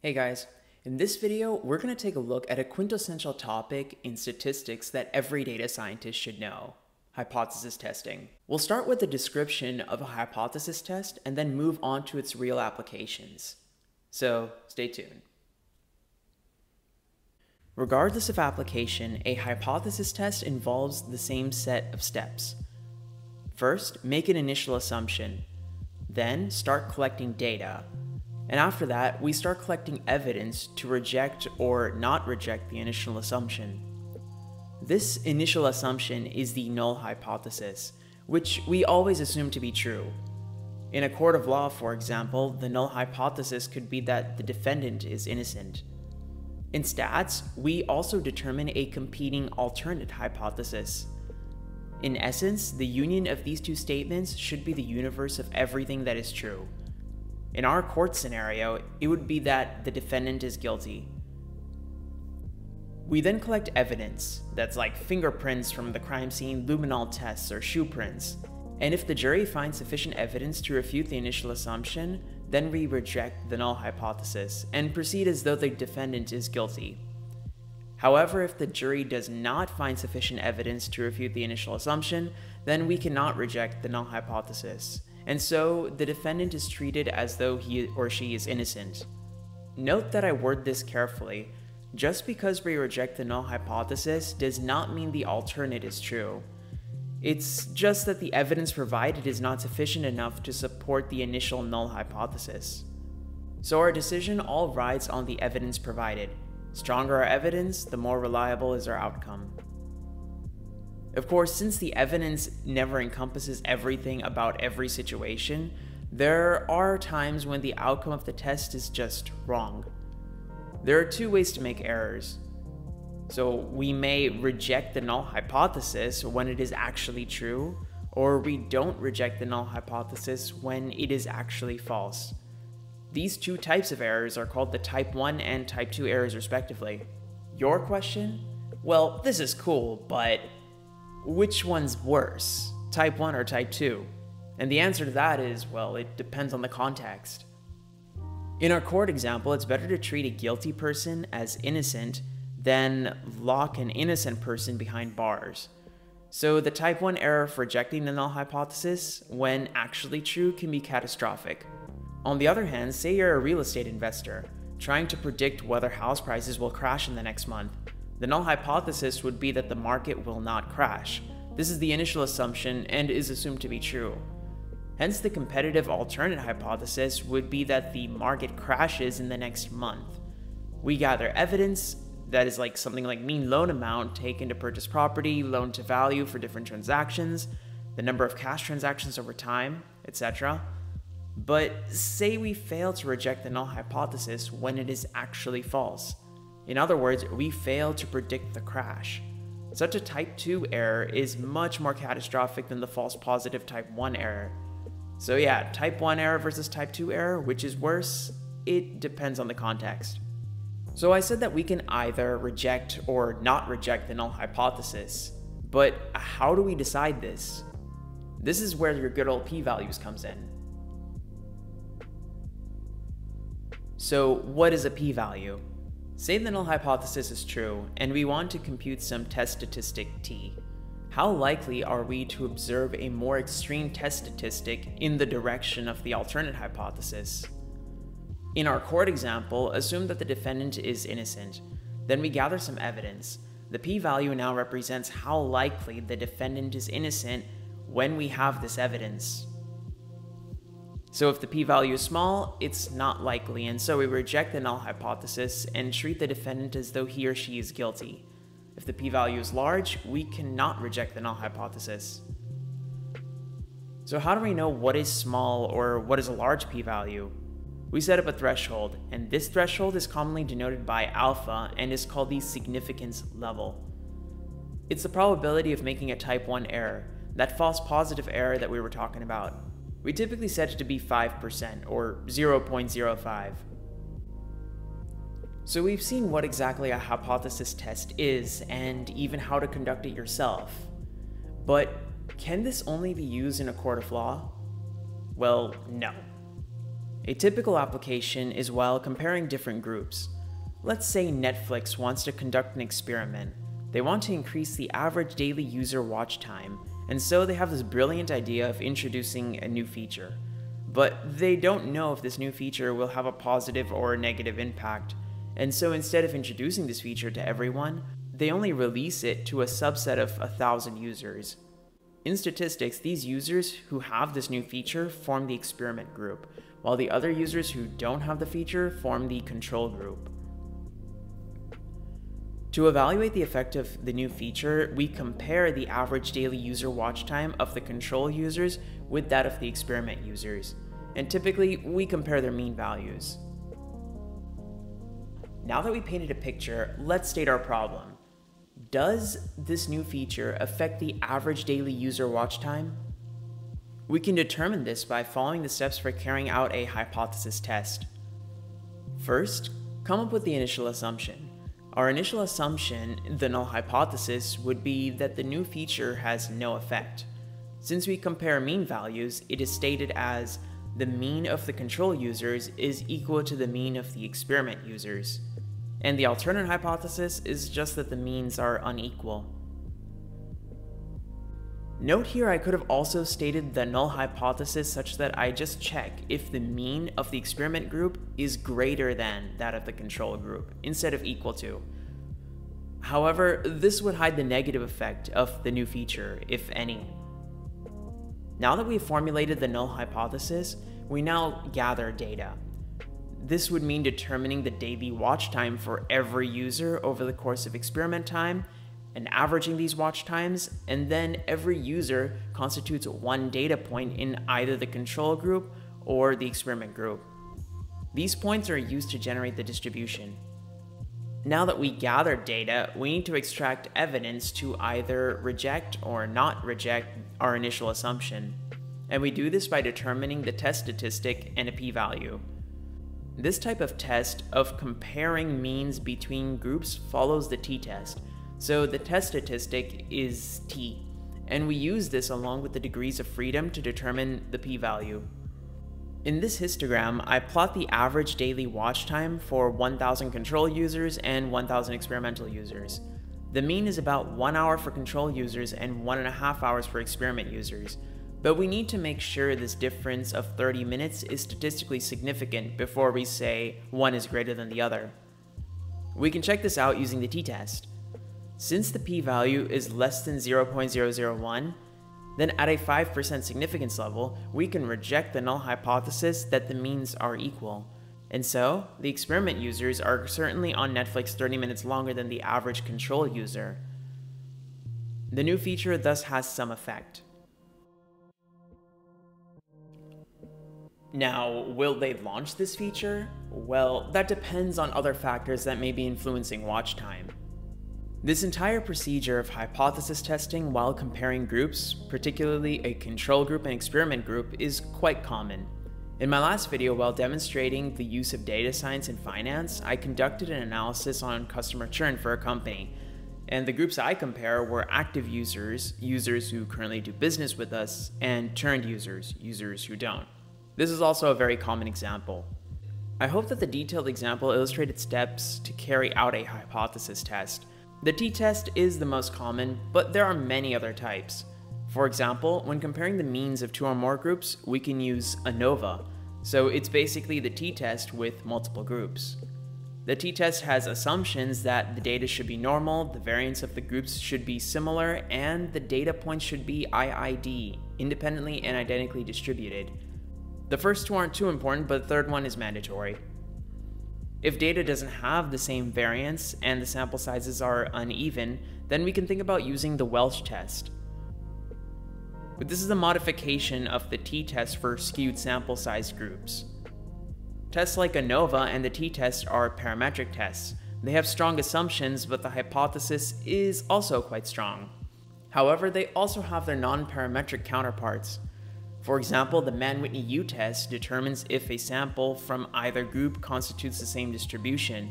Hey guys, in this video, we're going to take a look at a quintessential topic in statistics that every data scientist should know: hypothesis testing. We'll start with the description of a hypothesis test and then move on to its real applications. So stay tuned. Regardless of application, a hypothesis test involves the same set of steps. First, make an initial assumption, then start collecting data. And after that, we start collecting evidence to reject or not reject the initial assumption. This initial assumption is the null hypothesis, which we always assume to be true. In a court of law, for example, the null hypothesis could be that the defendant is innocent. In stats, we also determine a competing alternate hypothesis. In essence, the union of these two statements should be the universe of everything that is true. In our court scenario, it would be that the defendant is guilty. We then collect evidence that's like fingerprints from the crime scene, luminol tests, or shoe prints. And if the jury finds sufficient evidence to refute the initial assumption, then we reject the null hypothesis and proceed as though the defendant is guilty. However, if the jury does not find sufficient evidence to refute the initial assumption, then we cannot reject the null hypothesis. And so the defendant is treated as though he or she is innocent. Note that I word this carefully. Just because we reject the null hypothesis does not mean the alternate is true. It's just that the evidence provided is not sufficient enough to support the initial null hypothesis. So our decision all rides on the evidence provided. Stronger our evidence, the more reliable is our outcome. Of course, since the evidence never encompasses everything about every situation, there are times when the outcome of the test is just wrong. There are two ways to make errors. So we may reject the null hypothesis when it is actually true, or we don't reject the null hypothesis when it is actually false. These two types of errors are called the type 1 and type 2 errors respectively. Your question? Well, this is cool, but which one's worse, type 1 or type 2? And the answer to that is, well, it depends on the context. In our court example, it's better to treat a guilty person as innocent than lock an innocent person behind bars. So the type 1 error for rejecting the null hypothesis, when actually true, can be catastrophic. On the other hand, say you're a real estate investor, trying to predict whether house prices will crash in the next month. The null hypothesis would be that the market will not crash. This is the initial assumption and is assumed to be true. Hence, the competitive alternate hypothesis would be that the market crashes in the next month. We gather evidence that is like something like mean loan amount taken to purchase property, loan to value for different transactions, the number of cash transactions over time, etc. But say we fail to reject the null hypothesis when it is actually false. In other words, we fail to predict the crash. Such a type 2 error is much more catastrophic than the false positive type 1 error. So yeah, type 1 error versus type 2 error, which is worse? It depends on the context. So I said that we can either reject or not reject the null hypothesis, but how do we decide this? This is where your good old p-values comes in. So what is a p-value? Say the null hypothesis is true, and we want to compute some test statistic t. How likely are we to observe a more extreme test statistic in the direction of the alternate hypothesis? In our court example, assume that the defendant is innocent. Then we gather some evidence. The p-value now represents how likely the defendant is innocent when we have this evidence. So if the p-value is small, it's not likely, and so we reject the null hypothesis and treat the defendant as though he or she is guilty. If the p-value is large, we cannot reject the null hypothesis. So how do we know what is small or what is a large p-value? We set up a threshold, and this threshold is commonly denoted by alpha and is called the significance level. It's the probability of making a type 1 error, that false positive error that we were talking about. We typically set it to be 5% or 0.05. So we've seen what exactly a hypothesis test is and even how to conduct it yourself. But can this only be used in a court of law? Well, no. A typical application is while comparing different groups. Let's say Netflix wants to conduct an experiment. They want to increase the average daily user watch time, and so they have this brilliant idea of introducing a new feature. But they don't know if this new feature will have a positive or a negative impact, and so instead of introducing this feature to everyone, they only release it to a subset of 1,000 users. In statistics, these users who have this new feature form the experiment group, while the other users who don't have the feature form the control group. To evaluate the effect of the new feature, we compare the average daily user watch time of the control users with that of the experiment users, and typically we compare their mean values. Now that we painted a picture, let's state our problem. Does this new feature affect the average daily user watch time? We can determine this by following the steps for carrying out a hypothesis test. First, come up with the initial assumption. Our initial assumption, the null hypothesis, would be that the new feature has no effect. Since we compare mean values, it is stated as the mean of the control users is equal to the mean of the experiment users. And the alternate hypothesis is just that the means are unequal. Note here I could have also stated the null hypothesis such that I just check if the mean of the experiment group is greater than that of the control group, instead of equal to. However, this would hide the negative effect of the new feature, if any. Now that we've formulated the null hypothesis, we now gather data. This would mean determining the daily watch time for every user over the course of experiment time, and averaging these watch times, and then every user constitutes one data point in either the control group or the experiment group. These points are used to generate the distribution. Now that we gathered data, we need to extract evidence to either reject or not reject our initial assumption, and we do this by determining the test statistic and a p-value. This type of test of comparing means between groups follows the t-test. So the test statistic is t, and we use this along with the degrees of freedom to determine the p-value. In this histogram, I plot the average daily watch time for 1,000 control users and 1,000 experimental users. The mean is about 1 hour for control users and 1.5 hours for experiment users, but we need to make sure this difference of 30 minutes is statistically significant before we say one is greater than the other. We can check this out using the t-test. Since the p-value is less than 0.001, then at a 5% significance level, we can reject the null hypothesis that the means are equal. And so, the experiment users are certainly on Netflix 30 minutes longer than the average control user. The new feature thus has some effect. Now, will they launch this feature? Well, that depends on other factors that may be influencing watch time. This entire procedure of hypothesis testing while comparing groups, particularly a control group and experiment group, is quite common. In my last video, while demonstrating the use of data science in finance, I conducted an analysis on customer churn for a company, and the groups I compare were active users, users who currently do business with us, and churned users, users who don't. This is also a very common example. I hope that the detailed example illustrated steps to carry out a hypothesis test. The t-test is the most common, but there are many other types. For example, when comparing the means of two or more groups, we can use ANOVA, so it's basically the t-test with multiple groups. The t-test has assumptions that the data should be normal, the variance of the groups should be similar, and the data points should be IID, independently and identically distributed. The first two aren't too important, but the third one is mandatory. If data doesn't have the same variance and the sample sizes are uneven, then we can think about using the Welsh test. But this is a modification of the t-test for skewed sample size groups. Tests like ANOVA and the t-test are parametric tests. They have strong assumptions, but the hypothesis is also quite strong. However, they also have their non-parametric counterparts. For example, the Mann-Whitney-U test determines if a sample from either group constitutes the same distribution.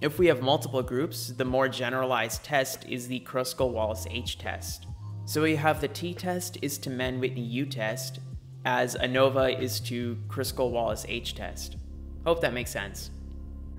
If we have multiple groups, the more generalized test is the Kruskal-Wallis-H test. So we have the t-test is to Mann-Whitney-U test, as ANOVA is to Kruskal-Wallis-H test. Hope that makes sense.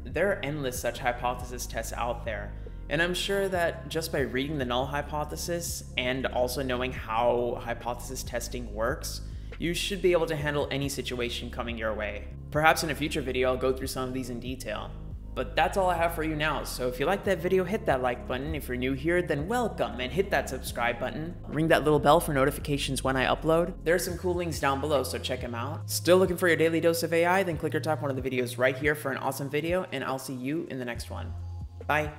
There are endless such hypothesis tests out there, and I'm sure that just by reading the null hypothesis and also knowing how hypothesis testing works, you should be able to handle any situation coming your way. Perhaps in a future video I'll go through some of these in detail. But that's all I have for you now, so if you liked that video, hit that like button. If you're new here, then welcome, and hit that subscribe button. Ring that little bell for notifications when I upload. There are some cool links down below, so check them out. Still looking for your daily dose of AI? Then click or tap one of the videos right here for an awesome video, and I'll see you in the next one. Bye.